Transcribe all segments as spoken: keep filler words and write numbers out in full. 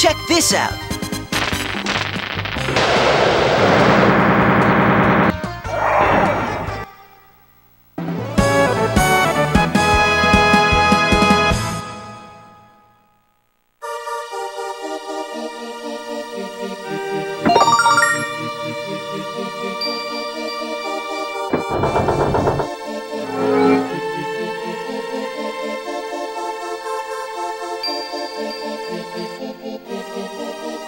Check this out! Thank you.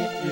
Thank you.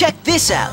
Check this out. Thank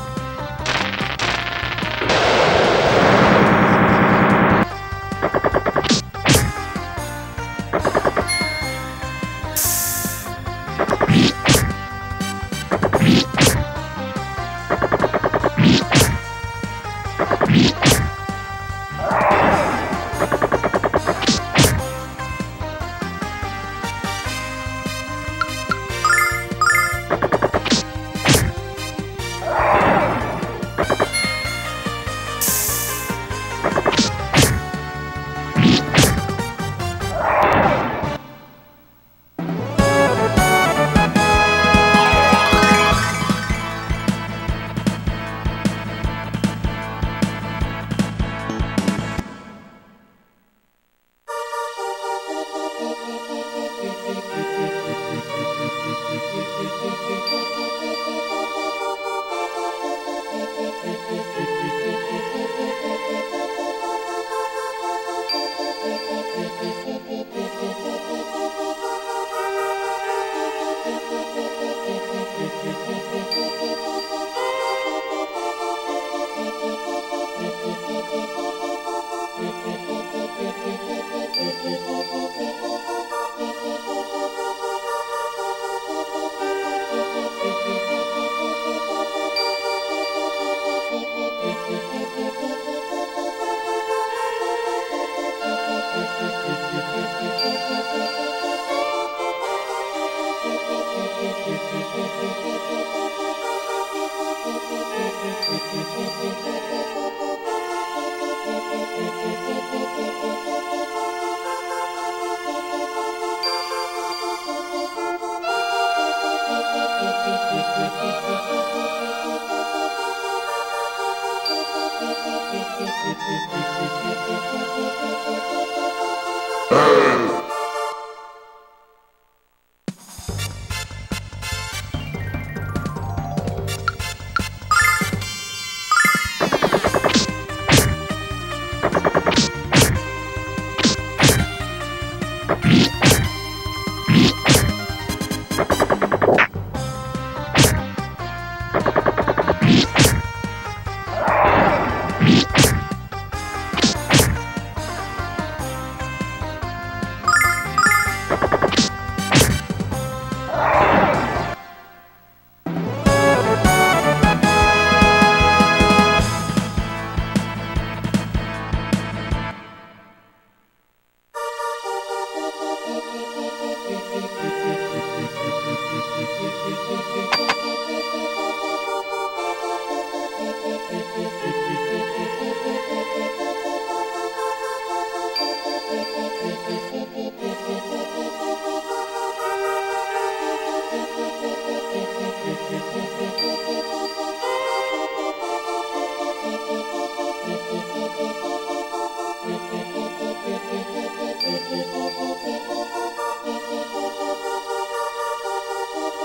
you.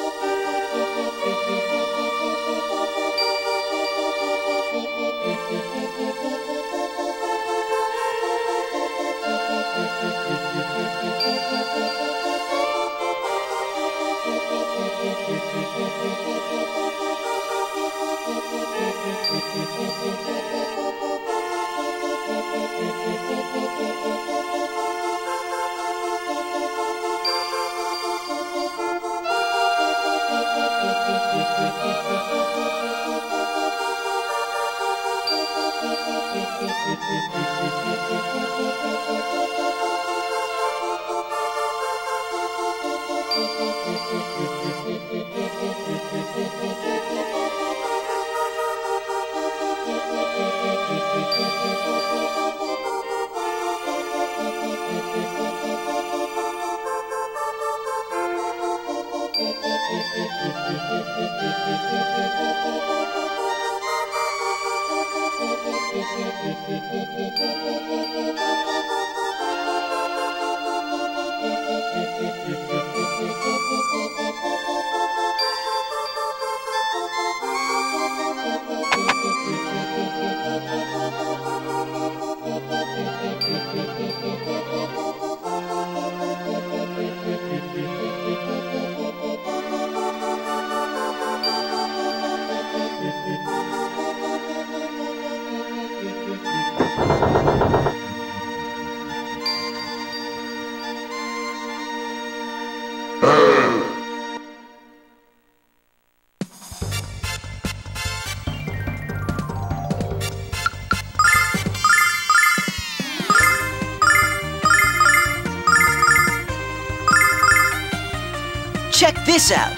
Check this out!